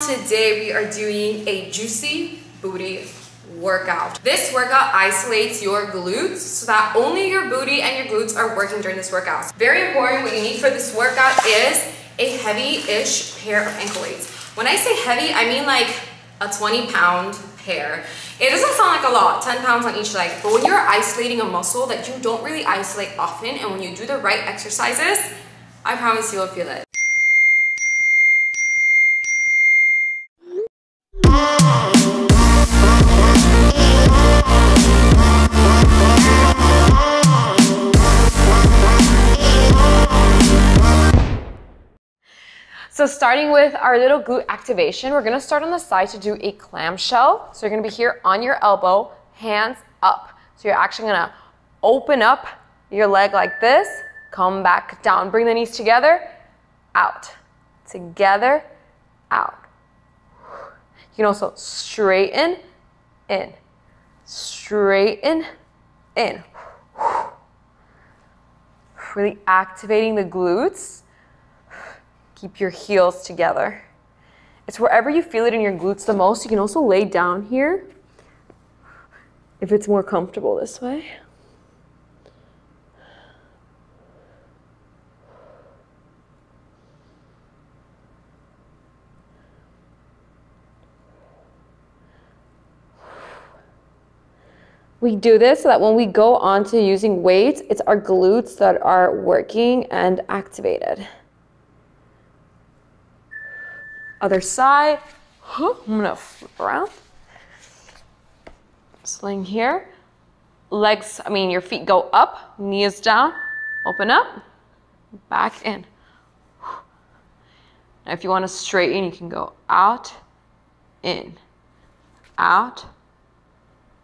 Today we are doing a juicy booty workout. This workout isolates your glutes so that only your booty and your glutes are working during this workout. Very important, what you need for this workout is a heavy-ish pair of ankle weights. When I say heavy, I mean like a 20-pound pair. It doesn't sound like a lot, 10 pounds on each leg, but when you're isolating a muscle that you don't really isolate often, and when you do the right exercises, I promise you will feel it. So starting with our little glute activation, we're gonna start on the side to do a clamshell. So you're gonna be here on your elbow, hands up. So you're actually gonna open up your leg like this, come back down, bring the knees together, out. You can also straighten in, straighten in. Really activating the glutes. Keep your heels together. It's wherever you feel it in your glutes the most. You can also lay down here if it's more comfortable this way. We do this so that when we go on to using weights, it's our glutes that are working and activated. Other side, I'm gonna flip around, sling here, legs, your feet go up, knees down, open up, back in. Now if you wanna straighten, you can go out, in, out,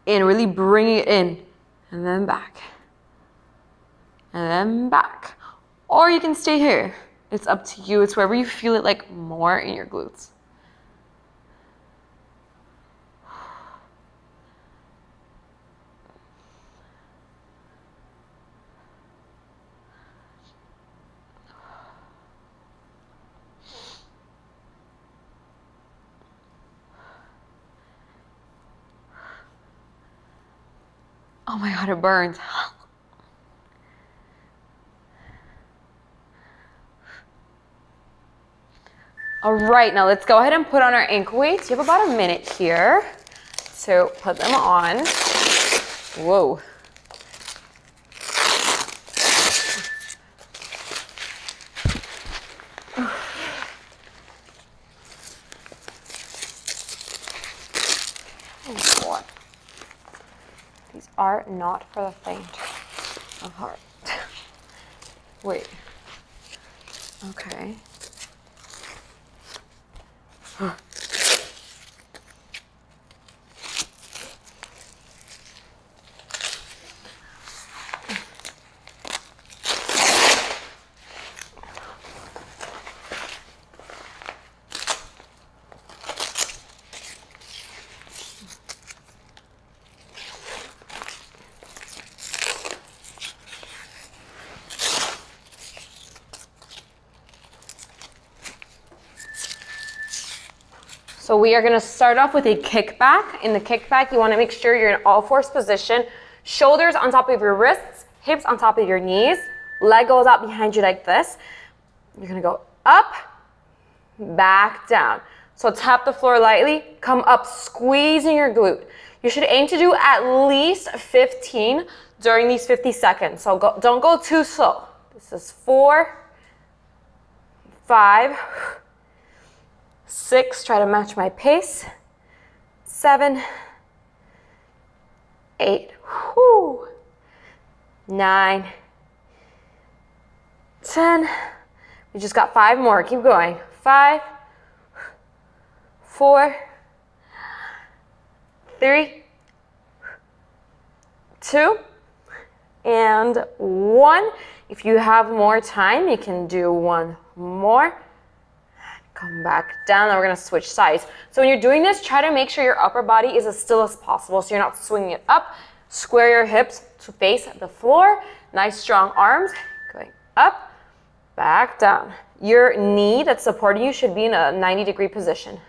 in, really bring it in, and then back, and then back. Or you can stay here. It's up to you. It's wherever you feel it like more in your glutes. Oh my God, it burns. All right, now let's go ahead and put on our ankle weights. You have about a minute here, so put them on. Whoa. Oh, God. These are not for the faint of heart. Wait. Okay. So we are gonna start off with a kickback. In the kickback, you wanna make sure you're in all fours position, shoulders on top of your wrists, hips on top of your knees, leg goes out behind you like this. You're gonna go up, back down. So tap the floor lightly, come up, squeezing your glute. You should aim to do at least 15 during these 50 seconds. So don't go too slow. This is 4, 5, 6, try to match my pace, 7, 8, 9, 10. We just got 5 more, keep going, 5, 4, 3, 2, and 1. If you have more time, you can do one more. Come back down, and we're gonna switch sides. So when you're doing this, try to make sure your upper body is as still as possible so you're not swinging it up. Square your hips to face the floor. Nice strong arms, going up, back down. Your knee that's supporting you should be in a 90-degree position.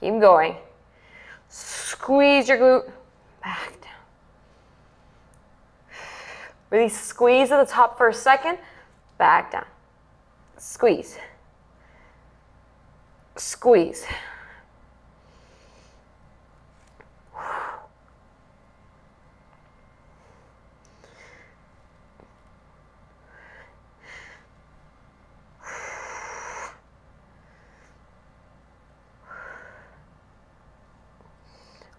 Keep going. Squeeze your glute back down. Really squeeze at the top for a second. Back down. Squeeze. Squeeze.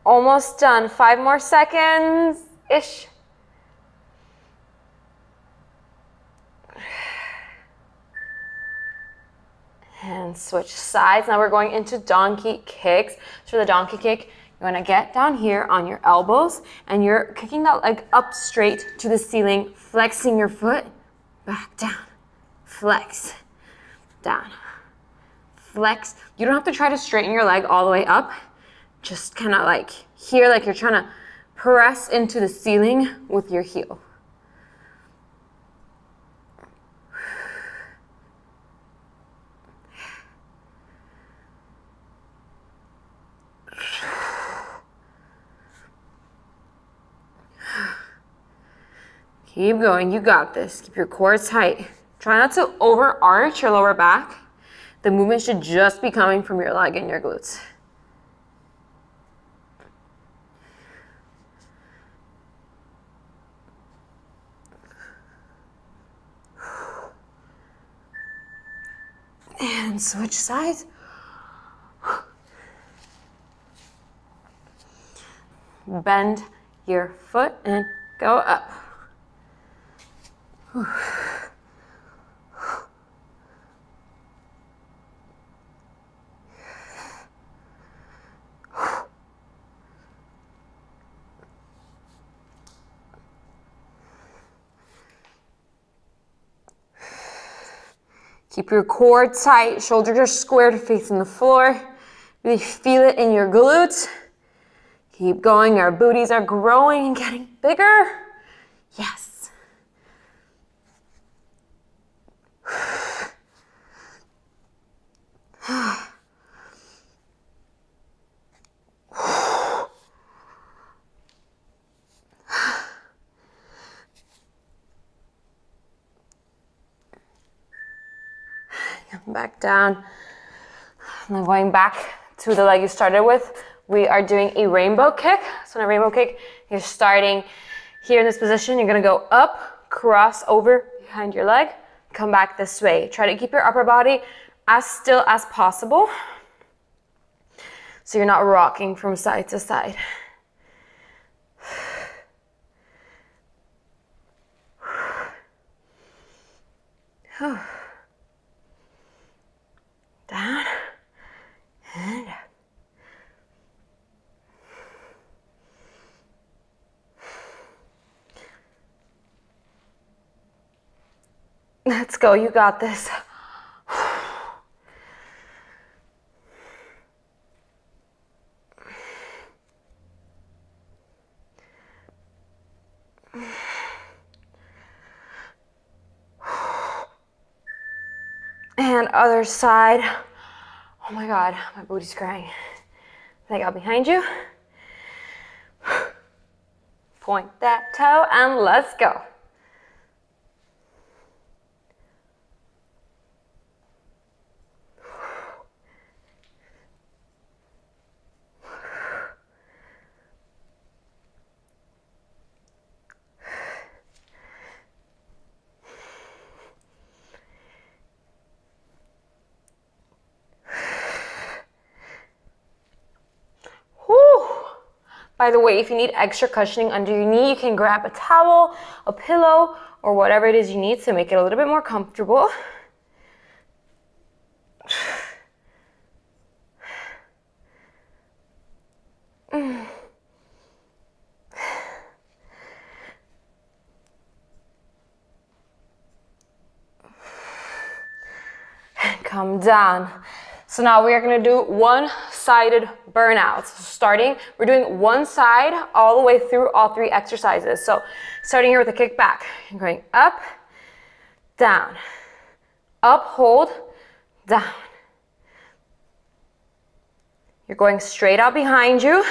Almost done. 5 more seconds-ish. And switch sides. Now we're going into donkey kicks. So for the donkey kick, you're going to get down here on your elbows, and you're kicking that leg up straight to the ceiling, flexing your foot. Back down. Flex. Down. Flex. You don't have to try to straighten your leg all the way up. Just kind of like here, like you're trying to press into the ceiling with your heel. Keep going. You got this. Keep your core tight. Try not to overarch your lower back. The movement should just be coming from your leg and your glutes. And switch sides. Bend your foot and go up. Keep your core tight, shoulders are squared, facing the floor. Really feel it in your glutes. Keep going, our booties are growing and getting bigger. Yes. Back down. And then going back to the leg you started with, we are doing a rainbow kick. So in a rainbow kick, you're starting here in this position. You're going to go up, cross over behind your leg, come back this way. Try to keep your upper body as still as possible so you're not rocking from side to side. Down and up. Let's go, you got this. Other side. Oh my God, my booty's crying. Leg out behind you. Point that toe and let's go. By the way, if you need extra cushioning under your knee, you can grab a towel, a pillow, or whatever it is you need to make it a little bit more comfortable. And come down. So now we are going to do one-sided burnouts. So starting, we're doing one side all the way through all 3 exercises. So starting here with a kick back, you're going up, down, up, hold, down. You're going straight out behind you.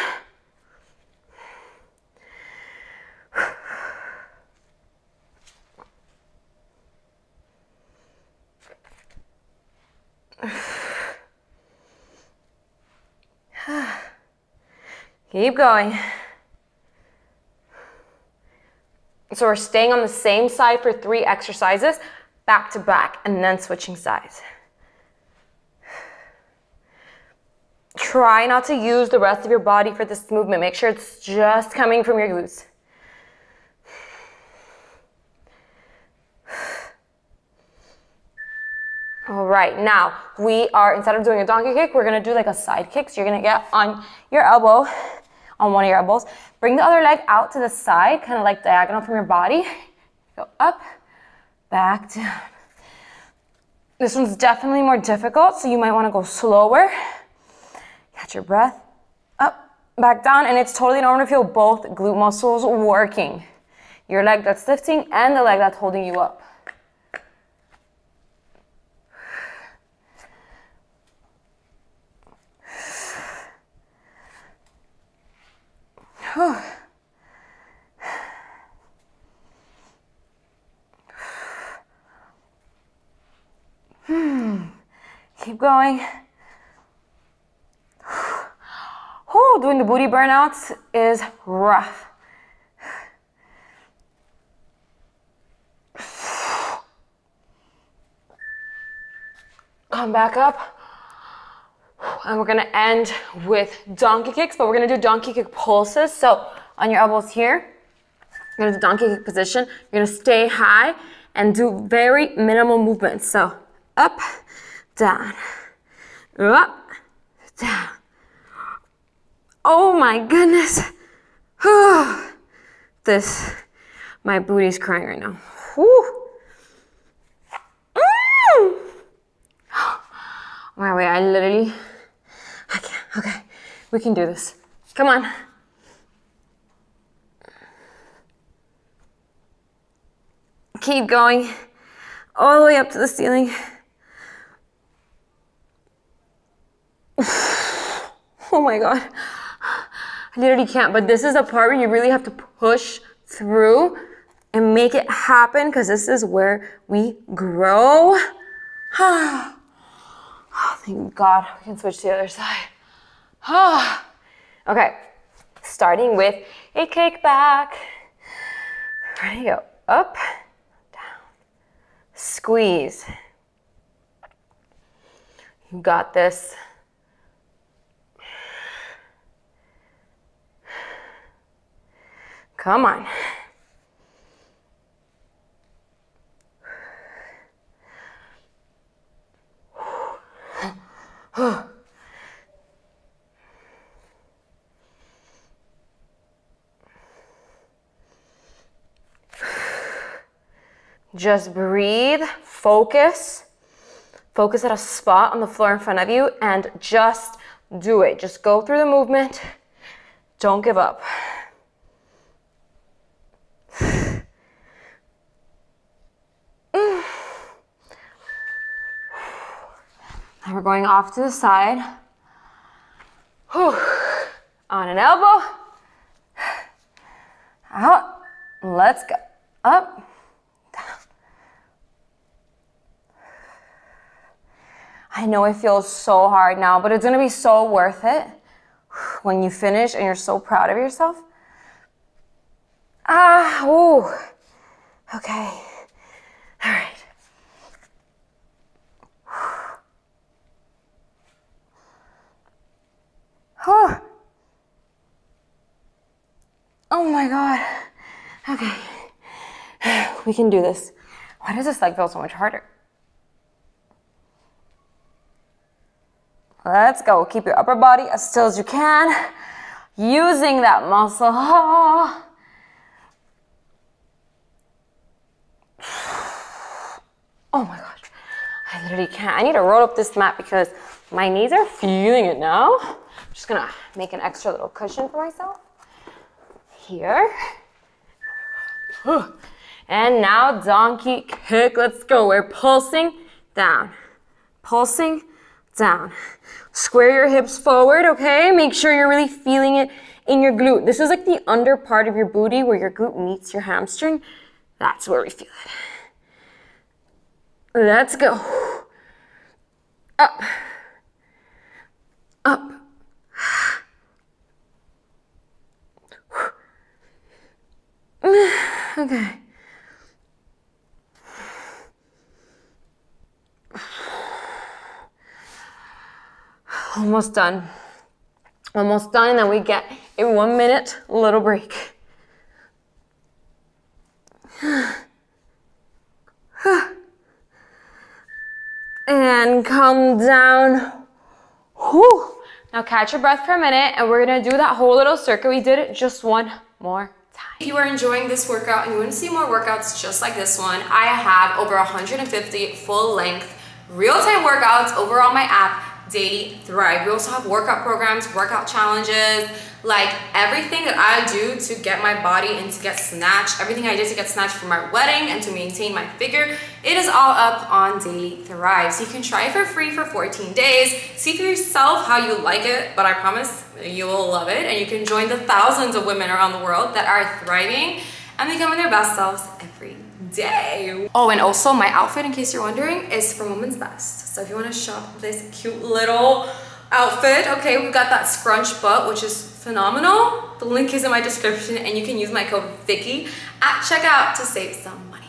Keep going. So we're staying on the same side for 3 exercises, back to back, and then switching sides. Try not to use the rest of your body for this movement. Make sure it's just coming from your glutes. All right, now we are, instead of doing a donkey kick, we're gonna do like a side kick. So you're gonna get on your elbow, on one of your elbows. Bring the other leg out to the side, kind of like diagonal from your body. Go up, back, down. This one's definitely more difficult, so you might wanna go slower. Catch your breath, up, back down, and it's totally normal to feel both glute muscles working. Your leg that's lifting and the leg that's holding you up. Whew. Keep going. Whew. Doing the booty burnouts is rough. Come back up. And we're going to end with donkey kicks, but we're going to do donkey kick pulses. So on your elbows here, you're going to do donkey kick position. You're going to stay high and do very minimal movements. So up, down, up, down. Oh my goodness. This, my booty's crying right now. My way, I can't. Okay, we can do this. Come on. Keep going all the way up to the ceiling. Oh my God. I literally can't, but this is the part where you really have to push through and make it happen because this is where we grow. Oh, thank God, we can switch to the other side. Oh. Okay, starting with a kickback. We're gonna go up, down, squeeze. You got this. Come on. Just breathe, focus. Focus at a spot on the floor in front of you and just do it. Just go through the movement. Don't give up. And we're going off to the side. Whew. On an elbow. Out. Let's go. Up. Down. I know it feels so hard now, but it's going to be so worth it when you finish and you're so proud of yourself. Ooh. Okay. All right. Oh. Oh my God. Okay. We can do this. Why does this leg feel so much harder? Let's go. Keep your upper body as still as you can. Using that muscle. Oh. Oh my gosh. I literally can't. I need to roll up this mat because my knees are feeling it now. I'm just gonna make an extra little cushion for myself here. And now donkey kick. Let's go. We're pulsing down, pulsing down. Square your hips forward, okay? Make sure you're really feeling it in your glute. This is like the under part of your booty where your glute meets your hamstring. That's where we feel it. Let's go. Up. Up. Okay. Almost done. Almost done, and then we get a 1 minute little break. And come down. Whew. Now catch your breath for a minute, and we're gonna do that whole little circuit we did just one more. If you are enjoying this workout and you want to see more workouts just like this one, I have over 150 full-length real-time workouts over on my app, Daily Thrive. We also have workout programs, workout challenges, like everything that I do to get my body and to get snatched, everything I did to get snatched for my wedding and to maintain my figure, it is all up on Daily Thrive. So you can try it for free for 14 days, see for yourself how you like it, but I promise you will love it, and you can join the thousands of women around the world that are thriving and becoming their best selves every day. Oh, and also my outfit, in case you're wondering, is from Women's Best. So if you want to shop this cute little outfit, okay, we've got that scrunch butt, which is phenomenal. The link is in my description, and you can use my code Vicky at checkout to save some money.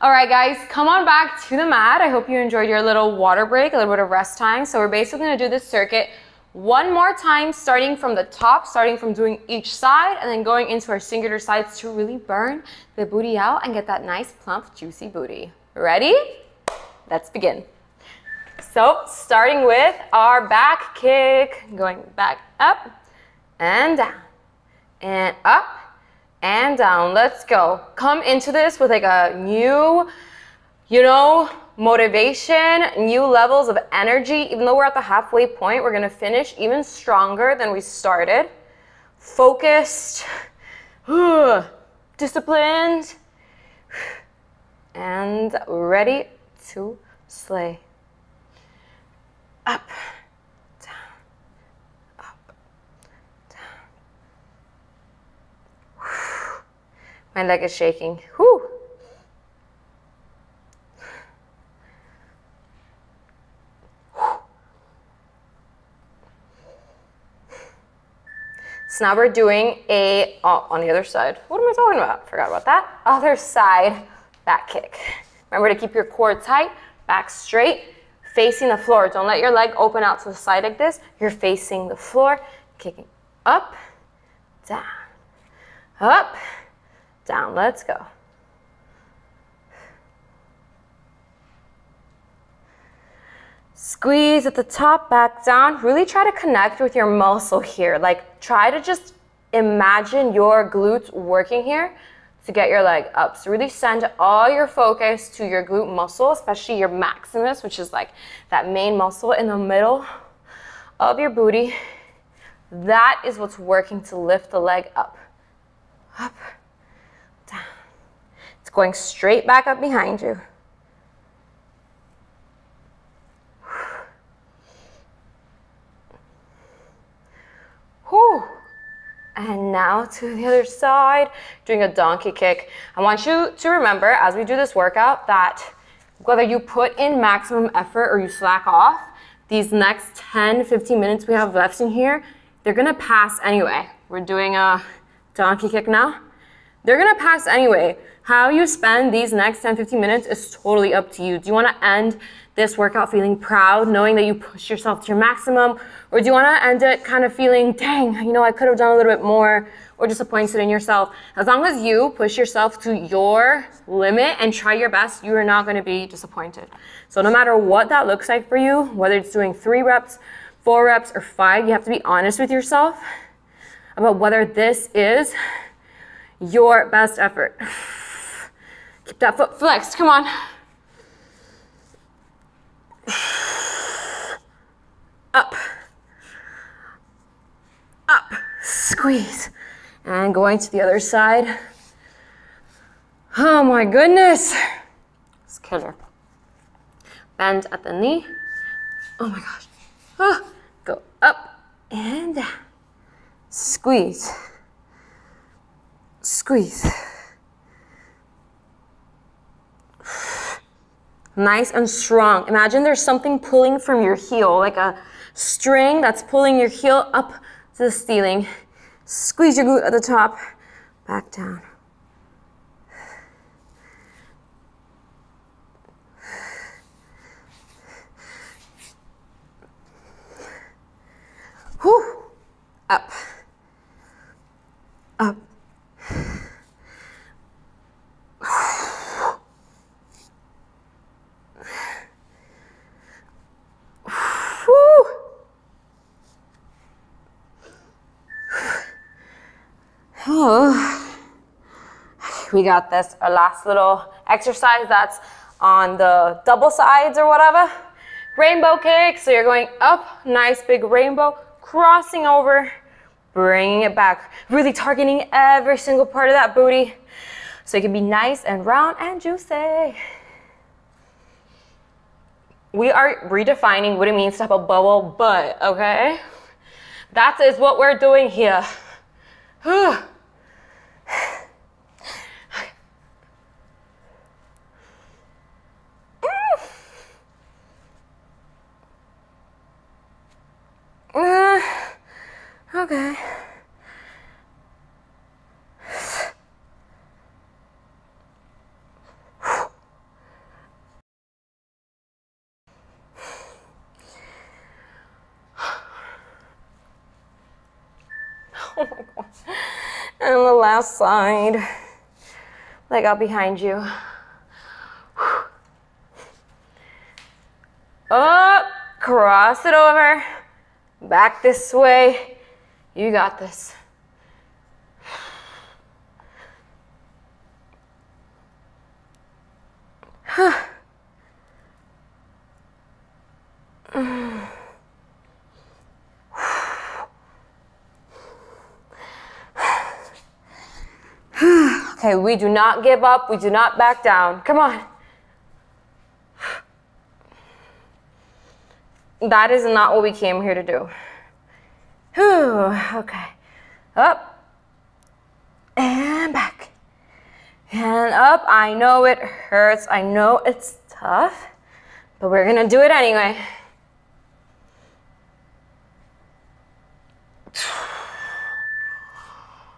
All right, guys, come on back to the mat. I hope you enjoyed your little water break, a little bit of rest time. So we're basically gonna do this circuit one more time, starting from the top, starting from doing each side, and then going into our singular sides to really burn the booty out and get that nice, plump, juicy booty. Ready? Let's begin. So starting with our back kick, going back up and down and up and down. Let's go. Come into this with like a new, motivation, new levels of energy. Even though we're at the halfway point, we're gonna finish even stronger than we started. Focused, disciplined, and ready to slay. Up, down, up, down. My leg is shaking. Whew. So now we're doing a, on the other side. What am I talking about? Forgot about that. Other side, back kick. Remember to keep your core tight, back straight, facing the floor. Don't let your leg open out to the side like this. You're facing the floor, kicking up, down, up, down. Let's go. Squeeze at the top, back down. Really try to connect with your muscle here. Like, try to just imagine your glutes working here to get your leg up. So really send all your focus to your glute muscle, especially your maximus, which is like that main muscle in the middle of your booty. That is what's working to lift the leg up. Up, down. It's going straight back up behind you. Whew. And now to the other side, doing a donkey kick. I want you to remember as we do this workout that whether you put in maximum effort or you slack off, these next 10-15 minutes we have left in here, they're gonna pass anyway. We're doing a donkey kick now. They're gonna pass anyway. How you spend these next 10-15 minutes is totally up to you. Do you wanna end this workout feeling proud, knowing that you pushed yourself to your maximum? Or do you wanna end it kind of feeling, dang, I could have done a little bit more, or disappointed in yourself? As long as you push yourself to your limit and try your best, you are not gonna be disappointed. So no matter what that looks like for you, whether it's doing 3 reps, 4 reps, or 5, you have to be honest with yourself about whether this is your best effort. Keep that foot flexed, come on. Up, squeeze, and going to the other side. Oh my goodness, it's killer. Bend at the knee. Oh my gosh. Oh, go up and down. Squeeze, squeeze. Nice and strong. Imagine there's something pulling from your heel, like a string that's pulling your heel up to the ceiling. Squeeze your glute at the top, back down. Whew. Up, up. Oh. We got this. Our last little exercise that's on the double sides or whatever. Rainbow kick. So you're going up, nice big rainbow, crossing over, bringing it back. Really targeting every single part of that booty so it can be nice and round and juicy. We are redefining what it means to have a bubble butt, okay? That is what we're doing here. Okay. Oh my God. And the last side, leg out behind you. Up, cross it over, back this way. You got this. Okay, we do not give up. We do not back down. Come on. That is not what we came here to do. Whew, okay, up and back and up. I know it hurts. I know it's tough, but we're gonna do it anyway.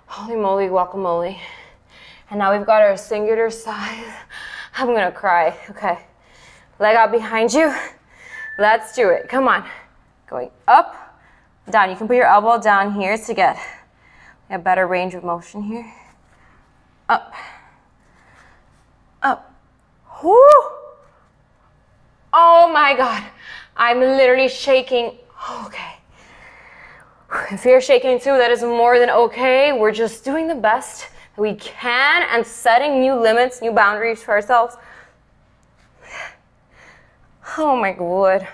Holy moly, guacamole. And now we've got our singular size. I'm gonna cry. Okay, leg out behind you. Let's do it. Come on, going up. Down. You can put your elbow down here to get a better range of motion here. Up, up. Whoo! Oh my God, I'm literally shaking. Okay. If you're shaking too, that is more than okay. We're just doing the best that we can and setting new limits, new boundaries for ourselves. Oh my God.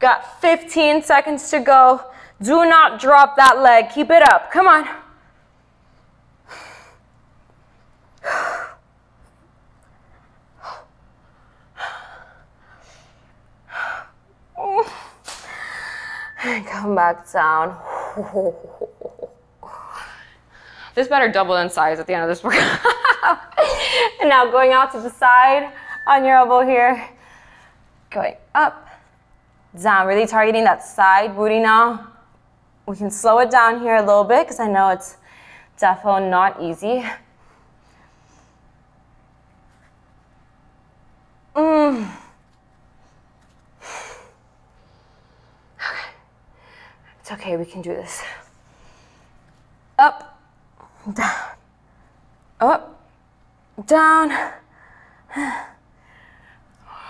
Got 15 seconds to go. Do not drop that leg. Keep it up. Come on. And come back down. This better double in size at the end of this workout. And now going out to the side on your elbow here. Going up, down, really targeting that side booty now. We can slow it down here a little bit because I know it's definitely not easy. Okay. It's okay, we can do this. Up, down, up, down,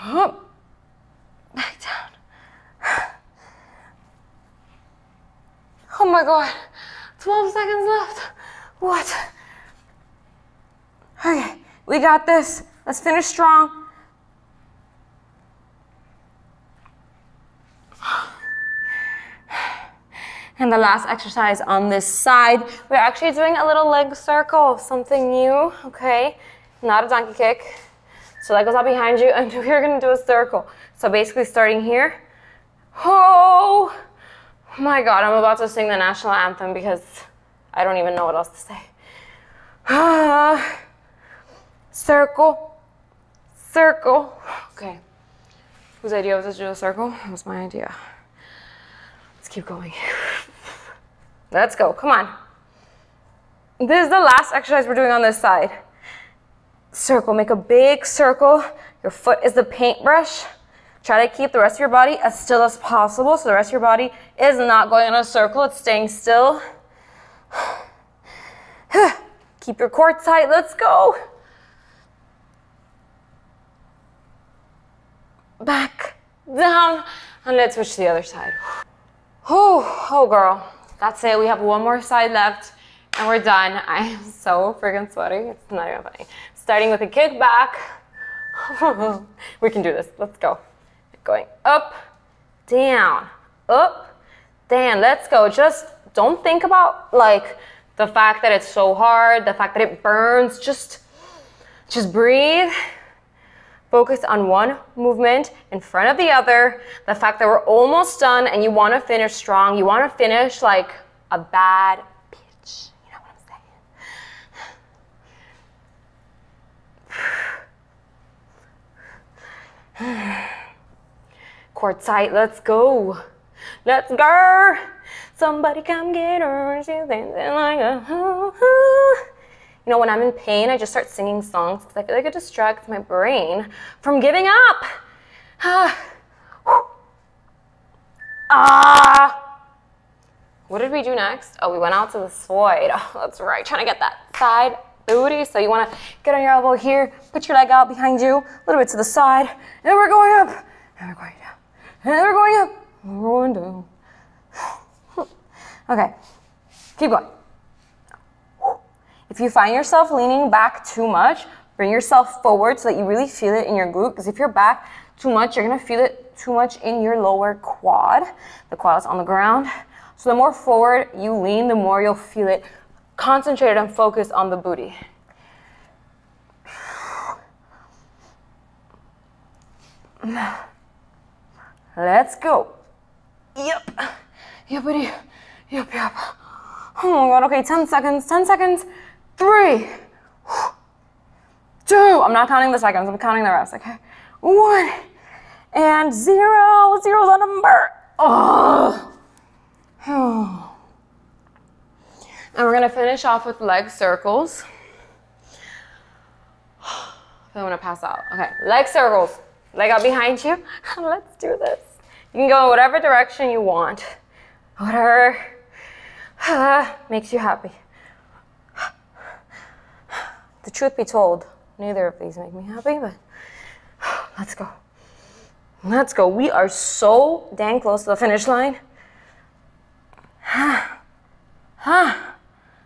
up. Back down. Oh my God, 12 seconds left. What? Okay, we got this. Let's finish strong. And the last exercise on this side, we're actually doing a little leg circle, something new, okay? Not a donkey kick. So that goes out behind you, and we're gonna do a circle. So basically starting here. Oh my God, I'm about to sing the national anthem because I don't even know what else to say. Circle, circle. Okay, whose idea was this to do a circle? It was my idea. Let's keep going. Let's go, come on. This is the last exercise we're doing on this side. Circle, make a big circle. Your foot is the paintbrush. Try to keep the rest of your body as still as possible so the rest of your body is not going in a circle, it's staying still. Keep your core tight, let's go. Back, down, and let's switch to the other side. Oh, oh girl, that's it. We have one more side left and we're done. I am so friggin' sweating, it's not even funny. Starting with a kickback. We can do this, let's go. Going up, down, let's go. Just don't think about like the fact that it's so hard, the fact that it burns, just breathe. Focus on one movement in front of the other, the fact that we're almost done and you wanna finish strong, you wanna finish like a bad bitch, you know what I'm saying? Core tight, let's go. Let's go. Somebody come get her. She's dancing like a hoo-hoo. You know, when I'm in pain, I just start singing songs because I feel like it distracts my brain from giving up. What did we do next? Oh, we went out to the void. Oh, that's right, trying to get that side booty. So you want to get on your elbow here, put your leg out behind you, a little bit to the side, and we're going up, and we're going down. And we're going up, and we're going down. Okay, keep going. If you find yourself leaning back too much, bring yourself forward so that you really feel it in your glute, because if you're back too much, you're gonna feel it too much in your lower quad. The quad is on the ground. So the more forward you lean, the more you'll feel it concentrated and focused on the booty. Let's go. Yep. Yep, buddy. Yep, yep. Oh my God. Okay, 10 seconds. 10 seconds. 3, 2. I'm not counting the seconds. I'm counting the rest. Okay. 1 and 0. 0's a number. Oh. And we're gonna finish off with leg circles. I'm gonna pass out. Okay. Leg circles. Leg out behind you. Let's do this. You can go in whatever direction you want. Whatever makes you happy. The truth be told, neither of these make me happy, but let's go. Let's go. We are so dang close to the finish line.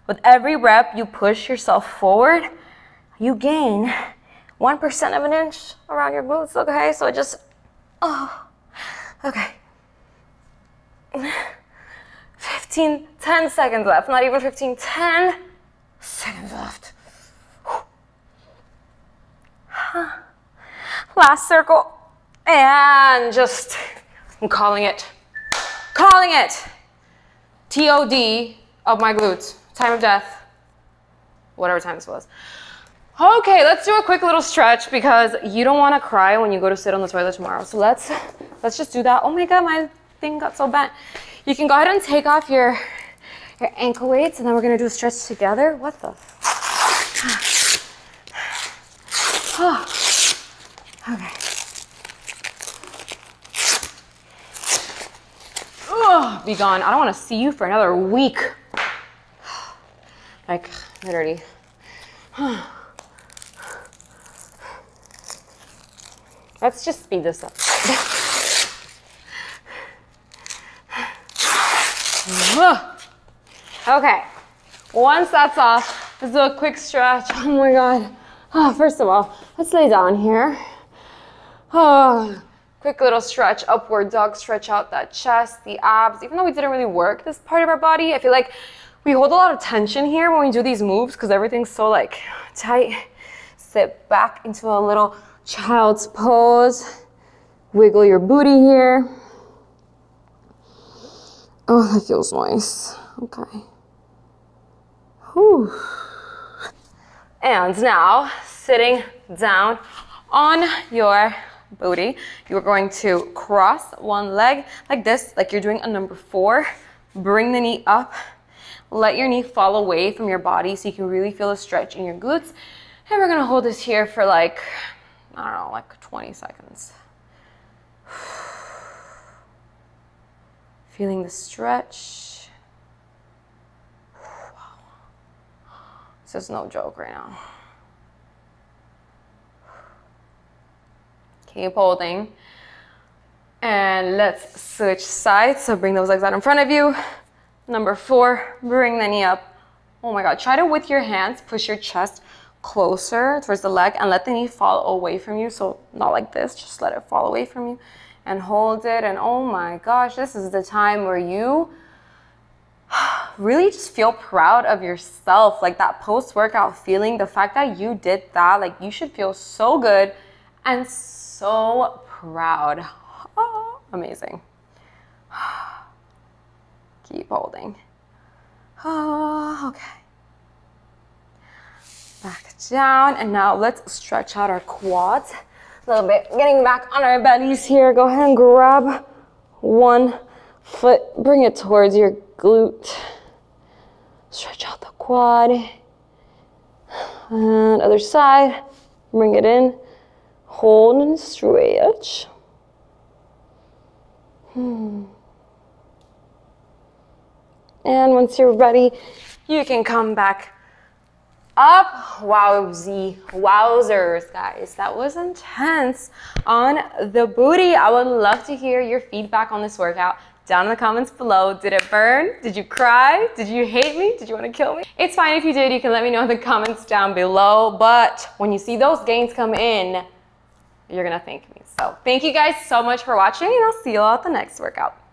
With every rep, you push yourself forward. You gain 1% of an inch around your glutes, okay? So just, oh, okay. 15, 10 seconds left. Not even 15, 10 seconds left. Last circle. And just, I'm calling it. Calling it. TOD of my glutes. Time of death. Whatever time this was. Okay, let's do a quick little stretch because you don't want to cry when you go to sit on the toilet tomorrow. So let's just do that. Oh my God, my thing got so bent. You can go ahead and take off your ankle weights and then we're going to do a stretch together. What the? Oh. Okay. Oh, be gone. I don't want to see you for another week. Like, literally. Let's just speed this up. Okay, once that's off, let's do a quick stretch. Oh my God. Oh, first of all, let's lay down here. Oh, Quick little stretch, upward dog, stretch out that chest, the abs. Even though we didn't really work this part of our body, I feel like we hold a lot of tension here when we do these moves because everything's so like tight. Sit back into a little child's pose. Wiggle your booty here. Oh, that feels nice. Okay. Whew. And now, sitting down on your booty, you're going to cross one leg like this, like you're doing a number four. Bring the knee up. Let your knee fall away from your body so you can really feel a stretch in your glutes. And we're gonna hold this here for like, I don't know, like 20 seconds. Feeling the stretch. Wow. This is no joke right now. Keep holding. And let's switch sides. So bring those legs out in front of you. Number four, bring the knee up. Oh my God, try to, with your hands, push your chest closer towards the leg and let the knee fall away from you. So not like this, just let it fall away from you and hold it. And oh my gosh, this is the time where you really just feel proud of yourself. Like that post-workout feeling, the fact that you did that, like you should feel so good and so proud. Oh, amazing. Keep holding. Oh, okay. Back down, and now let's stretch out our quads a little bit. Getting back on our bellies here. Go ahead and grab one foot, bring it towards your glute. Stretch out the quad. And other side, bring it in. Hold and stretch. And once you're ready, you can come back up. Wowzy, wowzers, guys. That was intense on the booty. I would love to hear your feedback on this workout down in the comments below. Did it burn? Did you cry? Did you hate me? Did you want to kill me? It's fine if you did. You can let me know in the comments down below. But when you see those gains come in, you're going to thank me. So thank you guys so much for watching, and I'll see you all at the next workout.